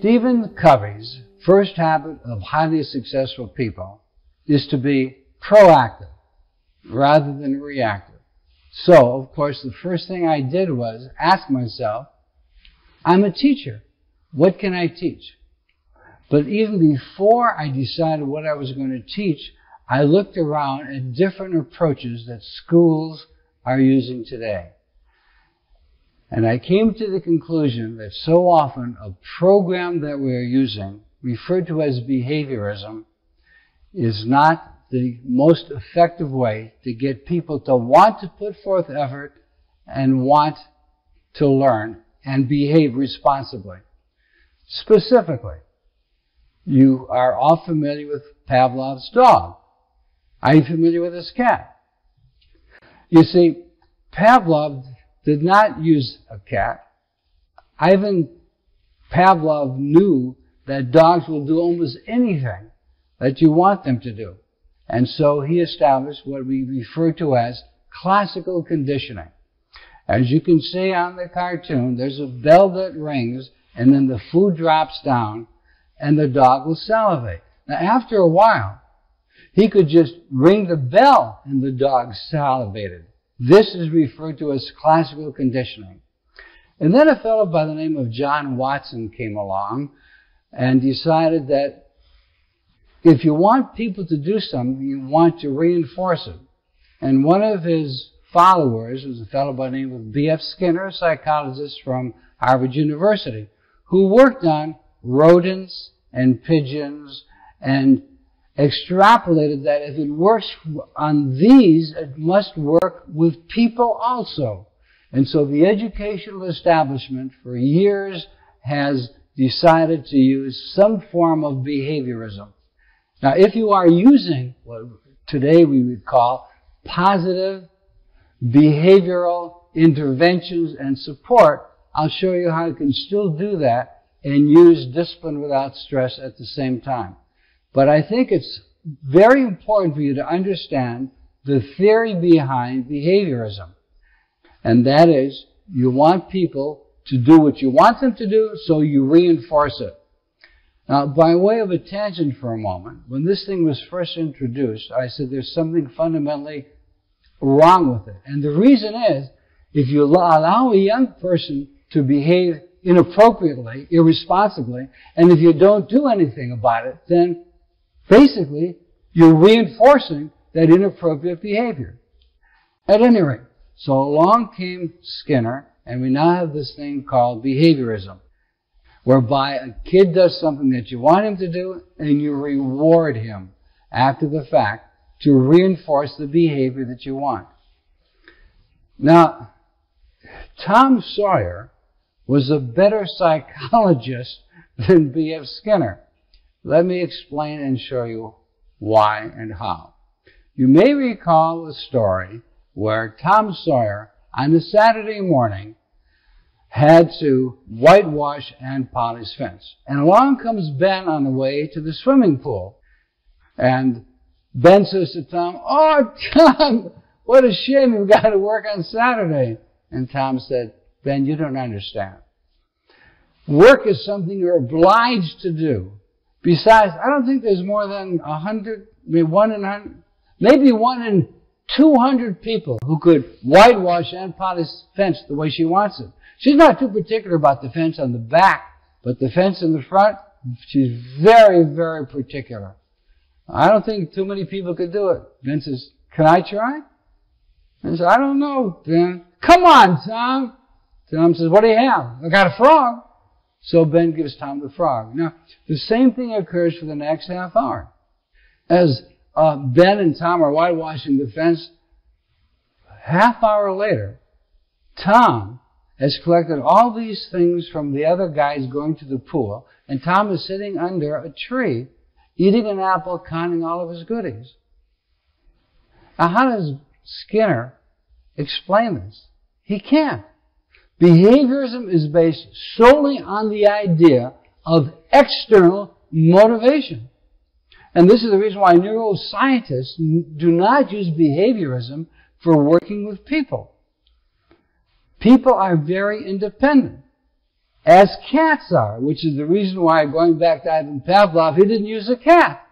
Stephen Covey's first habit of highly successful people is to be proactive rather than reactive. So, of course, the first thing I did was ask myself, I'm a teacher. What can I teach? But even before I decided what I was going to teach, I looked around at different approaches that schools are using today. And I came to the conclusion that so often a program that we're using, referred to as behaviorism, is not the most effective way to get people to want to put forth effort and want to learn and behave responsibly. Specifically, you are all familiar with Pavlov's dog. Are you familiar with his cat? You see, Pavlov did not use a cat. Ivan Pavlov knew that dogs will do almost anything that you want them to do. And so he established what we refer to as classical conditioning. As you can see on the cartoon, there's a bell that rings, and then the food drops down, and the dog will salivate. Now, after a while, he could just ring the bell, and the dog salivated. This is referred to as classical conditioning. And then a fellow by the name of John Watson came along and decided that if you want people to do something, you want to reinforce it. And one of his followers was a fellow by the name of B.F. Skinner, a psychologist from Harvard University, who worked on rodents and pigeons and extrapolated that if it works on these, it must work with people also. And so the educational establishment for years has decided to use some form of behaviorism. Now, if you are using what today we would call positive behavioral interventions and support, I'll show you how you can still do that and use discipline without stress at the same time. But I think it's very important for you to understand the theory behind behaviorism. And that is, you want people to do what you want them to do, so you reinforce it. Now, by way of a tangent for a moment, when this thing was first introduced, I said there's something fundamentally wrong with it. And the reason is, if you allow a young person to behave inappropriately, irresponsibly, and if you don't do anything about it, then basically you're reinforcing that inappropriate behavior. At any rate, so along came Skinner, and we now have this thing called behaviorism, whereby a kid does something that you want him to do, and you reward him after the fact to reinforce the behavior that you want. Now, Tom Sawyer was a better psychologist than B.F. Skinner. Let me explain and show you why and how. You may recall a story where Tom Sawyer, on a Saturday morning, had to whitewash Aunt Polly's fence. And along comes Ben on the way to the swimming pool. And Ben says to Tom, "Oh, Tom, what a shame you've got to work on Saturday." And Tom said, "Ben, you don't understand. Work is something you're obliged to do. Besides, I don't think there's more than 100, maybe 1 in 200 people who could whitewash Aunt Polly's fence the way she wants it. She's not too particular about the fence on the back, but the fence in the front, she's very, very particular. I don't think too many people could do it." Ben says, "Can I try?" I said, "I don't know, Ben." "Come on, Tom." Tom says, "What do you have?" "I got a frog." So Ben gives Tom the frog. Now, the same thing occurs for the next half hour. As Ben and Tom are whitewashing the fence, half hour later, Tom has collected all these things from the other guys going to the pool, and Tom is sitting under a tree, eating an apple, counting all of his goodies. Now, how does Skinner explain this? He can't. Behaviorism is based solely on the idea of external motivation. And this is the reason why neuroscientists do not use behaviorism for working with people. People are very independent. as cats are, which is the reason why, going back to Ivan Pavlov, he didn't use a cat.